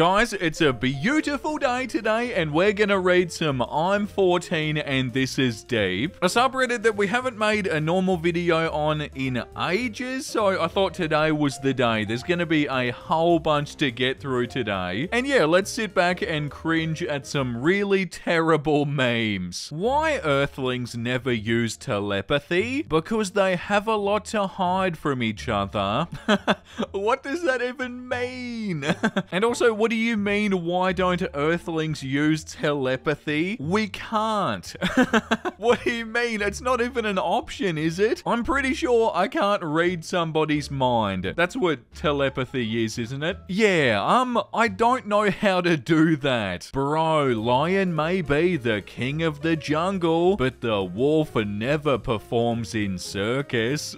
Guys, it's a beautiful day today, and we're gonna read some I'm 14 and This Is Deep, a subreddit that we haven't made a normal video on in ages, so I thought today was the day. There's gonna be a whole bunch to get through today. And yeah, let's sit back and cringe at some really terrible memes. Why Earthlings never use telepathy? Because they have a lot to hide from each other. What does that even mean? And also, what do you mean, why don't Earthlings use telepathy? We can't. What do you mean? It's not even an option, is it? I'm pretty sure I can't read somebody's mind. That's what telepathy is, isn't it? Yeah, I don't know how to do that. Bro, lion may be the king of the jungle, but the wolf never performs in circus.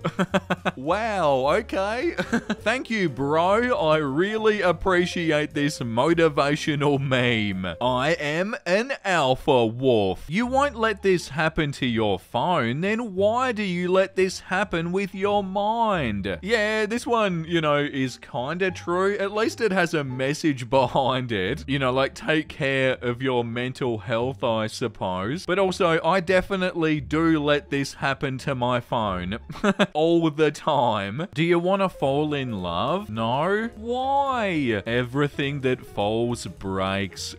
Wow, okay. Thank you, bro. I really appreciate this motivational meme. I am an alpha wolf. You won't let this happen to your phone, then why do you let this happen with your mind? Yeah, this one, you know, is kinda true. At least it has a message behind it. You know, like, take care of your mental health, I suppose. But also, I definitely do let this happen to my phone. All the time. Do you want to fall in love? No? Why? Everything that falls breaks.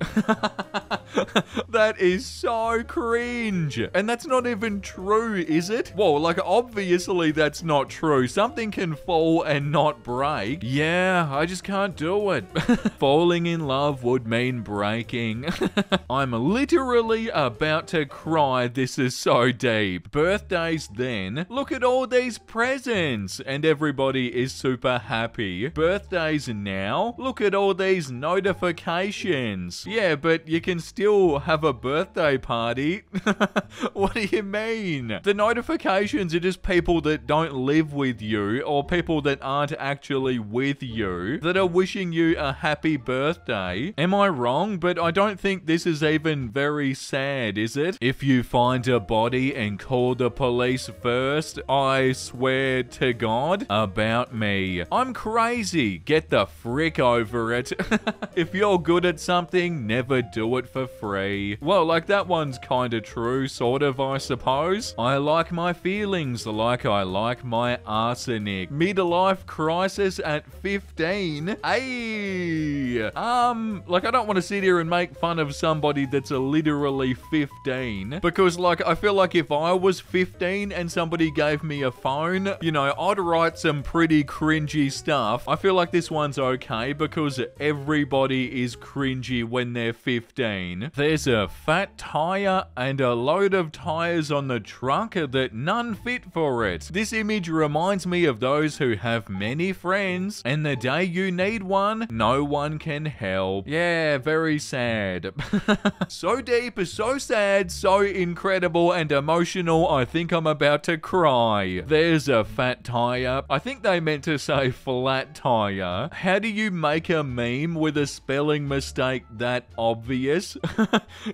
That is so cringe. And that's not even true, is it? Whoa, like, obviously that's not true. Something can fall and not break. Yeah, I just can't do it. Falling in love would mean breaking. I'm literally about to cry. This is so deep. Birthdays then. Look at all these presents. And everybody is super happy. Birthdays now. Look at all these notifications. Yeah, but you can still have a birthday party. What do you mean? The notifications are just people that don't live with you, or people that aren't actually with you, that are wishing you a happy birthday. Am I wrong? But I don't think this is even very sad, is it? If you find a body and call the police first, I swear to God about me. I'm crazy. Get the frick over it. If you're good at something, never do it for free. Well, like, that one's kind of true, sort of, I suppose. I like my feelings like I like my arsenic. Midlife crisis at 15. Hey, like, I don't want to sit here and make fun of somebody that's literally 15, because, like, I feel like if I was 15 and somebody gave me a phone, you know, I'd write some pretty cringy stuff. I feel like this one's okay because everybody is cringy when they're 15. There's a fat tire and a load of tires on the truck that none fit for it. This image reminds me of those who have many friends, and the day you need one, no one can help. Yeah, very sad. So deep, so sad, so incredible and emotional, I think I'm about to cry. There's a fat tire. I think they meant to say flat tire. How do you make a meme with a spelling mistake that obvious?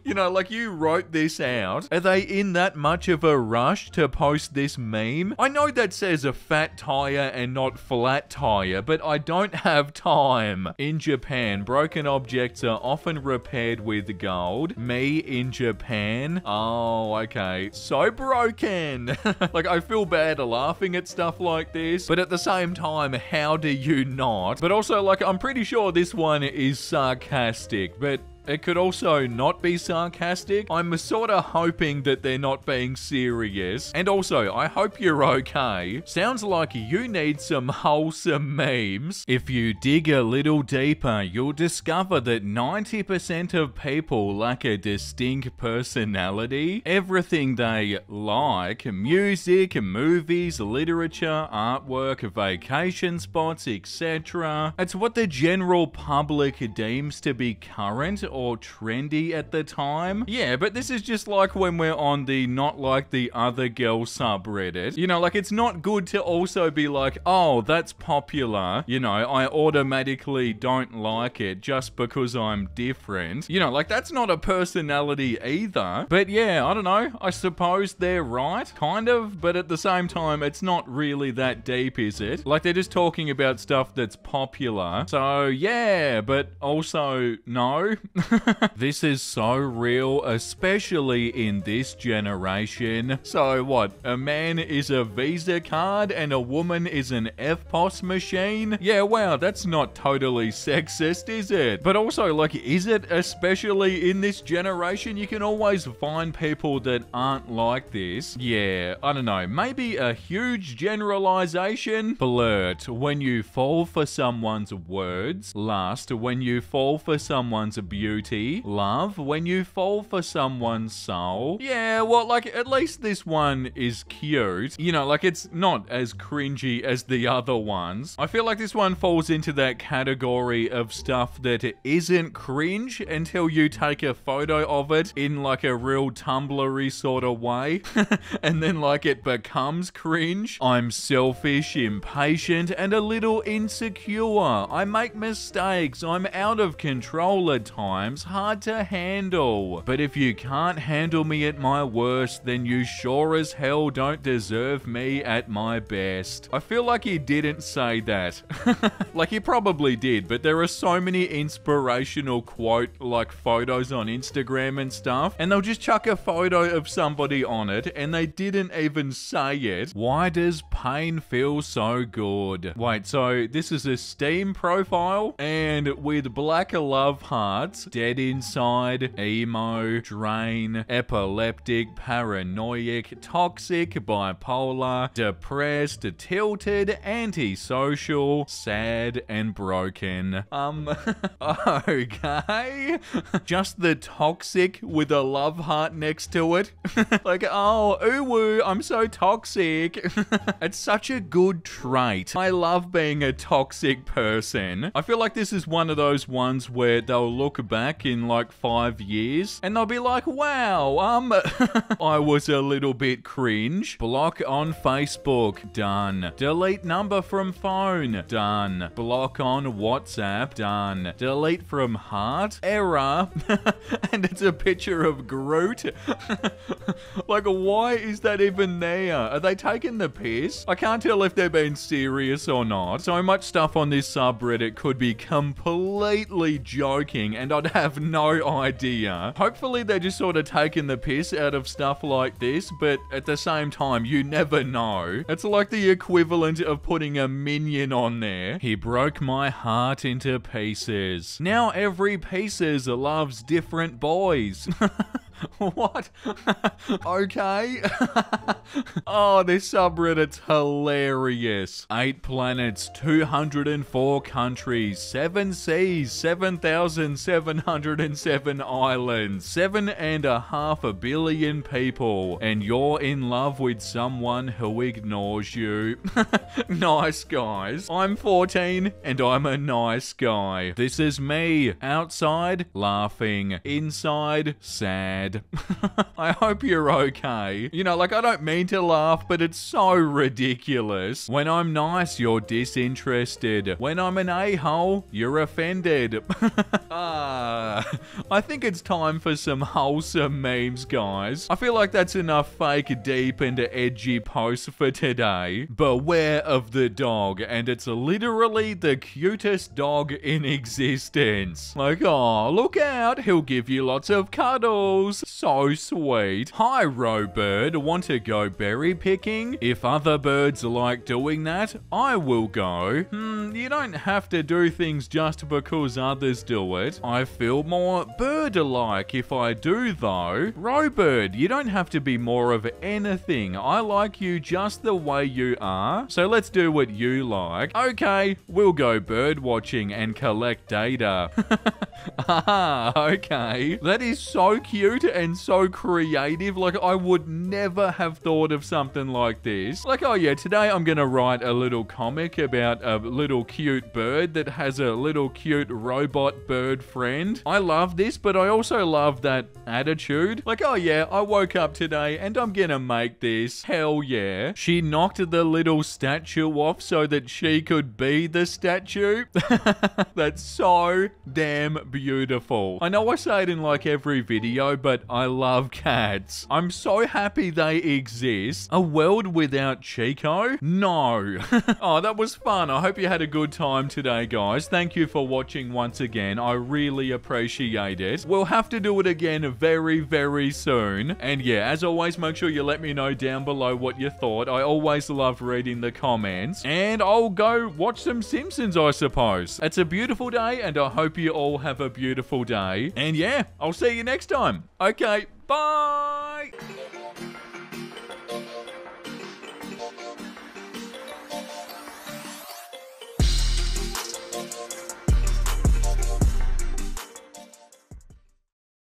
You know, like, you wrote this out. Are they in that much of a rush to post this meme? I know that says a fat tire and not flat tire, but I don't have time. In Japan, broken objects are often repaired with gold. Me in Japan? Oh, okay. So broken. Like, I feel bad laughing at stuff like this, but at the same time, how do you not? But also, like, I'm pretty sure this one is sarcastic, but it could also not be sarcastic. I'm sort of hoping that they're not being serious. And also, I hope you're okay. Sounds like you need some wholesome memes. If you dig a little deeper, you'll discover that 90% of people lack a distinct personality. Everything they like, music, movies, literature, artwork, vacation spots, etc. It's what the general public deems to be current or or trendy at the time. Yeah, but this is just like when we're on the not like the other girl subreddit. You know, like it's not good to also be like, oh, that's popular. You know, I automatically don't like it just because I'm different. You know, like that's not a personality either. But yeah, I don't know. I suppose they're right, kind of. But at the same time, it's not really that deep, is it? Like they're just talking about stuff that's popular. So yeah, but also no. This is so real, especially in this generation. So what? A man is a Visa card and a woman is an FPOS machine? Yeah, wow, that's not totally sexist, is it? But also, like, is it? Especially in this generation, you can always find people that aren't like this. Yeah, I don't know, maybe a huge generalization? Flirt when you fall for someone's words. Lust when you fall for someone's beauty. Love when you fall for someone's soul. Yeah, well, like, at least this one is cute. You know, like, it's not as cringy as the other ones. I feel like this one falls into that category of stuff that isn't cringe until you take a photo of it in, like, a real Tumblr-y sort of way. And then, like, it becomes cringe. I'm selfish, impatient, and a little insecure. I make mistakes. I'm out of control at times. Hard to handle. But if you can't handle me at my worst, then you sure as hell don't deserve me at my best. I feel like he didn't say that. Like, he probably did, but there are so many inspirational quote, like, photos on Instagram and stuff, and they'll just chuck a photo of somebody on it, and they didn't even say it. Why does pain feel so good? Wait, so this is a Steam profile, and with black love hearts, dead inside, emo, drain, epileptic, paranoid, toxic, bipolar, depressed, tilted, antisocial, sad, and broken. Okay. Just the toxic with a love heart next to it. Like, oh, ooh, I'm so toxic. It's such a good trait. I love being a toxic person. I feel like this is one of those ones where they'll look back in like 5 years and they'll be like, wow, I was a little bit cringe. Block on Facebook, done. Delete number from phone, done. Block on WhatsApp, done. Delete from heart, error. And it's a picture of Groot. Like, why is that even there? Are they taking the piss? I can't tell if they're being serious or not. So much stuff on this subreddit could be completely joking and I'd have no idea. Hopefully they're just sort of taking the piss out of stuff like this, but at the same time, you never know. It's like the equivalent of putting a minion on there. He broke my heart into pieces. Now every pieces loves different boys. What? Okay. Oh, this subreddit's hilarious. 8 planets, 204 countries, 7 seas, 7,707 islands, 7.5 billion people, and you're in love with someone who ignores you. Nice guys. I'm 14 and I'm a nice guy. This is me. Outside, laughing. Inside, sad. I hope you're okay. You know, like, I don't mean to laugh, but it's so ridiculous. When I'm nice, you're disinterested. When I'm an a-hole, you're offended. I think it's time for some wholesome memes, guys. I feel like that's enough fake, deep, and edgy posts for today. Beware of the dog, and it's literally the cutest dog in existence. Like, oh, look out, he'll give you lots of cuddles. So sweet. Hi, roe bird. Want to go berry picking? If other birds like doing that, I will go. You don't have to do things just because others do it. I feel more bird-alike if I do, though. Roe bird, you don't have to be more of anything. I like you just the way you are. So let's do what you like. Okay, we'll go bird watching and collect data. Ah, okay. That is so cute and been so creative. Like, I would never have thought of something like this. Like, oh yeah, today I'm gonna write a little comic about a little cute bird that has a little cute robot bird friend. I love this, but I also love that attitude. Like, oh yeah, I woke up today and I'm gonna make this. Hell yeah. She knocked the little statue off so that she could be the statue. That's so damn beautiful. I know I say it in like every video, but I love cats. I'm so happy they exist. A world without Chico? No. Oh, that was fun. I hope you had a good time today, guys. Thank you for watching once again. I really appreciate it. We'll have to do it again very, very soon. And yeah, as always, make sure you let me know down below what you thought. I always love reading the comments. And I'll go watch some Simpsons, I suppose. It's a beautiful day, and I hope you all have a beautiful day. And yeah, I'll see you next time. Okay, bye!